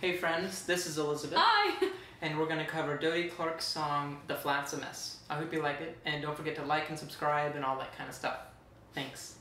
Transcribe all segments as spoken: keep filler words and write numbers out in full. Hey friends, this is Elizabeth. Hi! And we're going to cover Dodie Clark's song, The Flat's A Mess. I hope you like it, and don't forget to like and subscribe and all that kind of stuff. Thanks.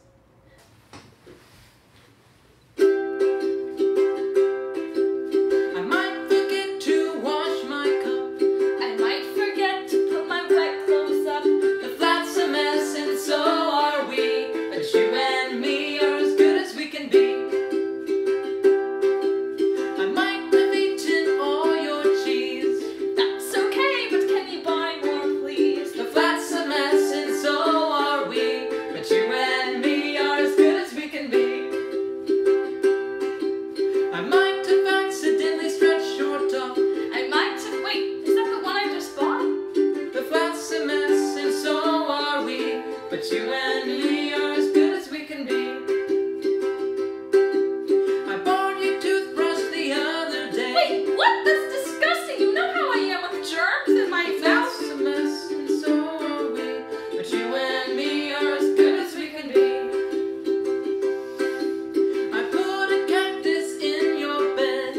But you and me are as good as we can be. I borrowed your toothbrush the other day. Wait, what? That's disgusting. You know how I am with germs in my mouth. That's a mess, and so are we. But you and me are as good as we can be. I put a cactus in your bed.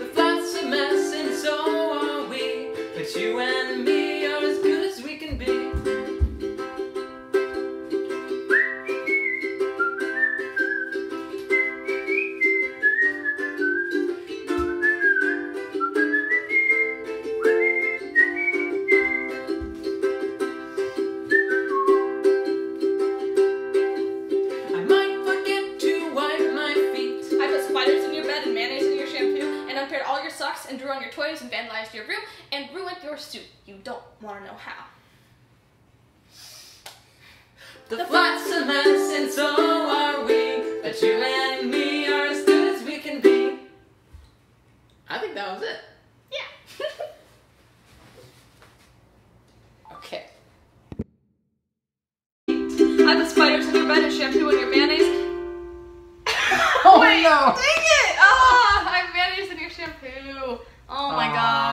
The flat's a mess, and so are we. But you and me. All your socks and drew on your toys and vandalized your room and ruined your suit. You don't want to know how. The, the flat's a mess, and so are we. But you and me are as good as we can be. I think that was it. Yeah. Okay. I put spiders in your bed and shampoo in your mayonnaise. Oh, wait, no! Dang it! Oh, I mayonnaise in your shampoo. Oh my uh. God.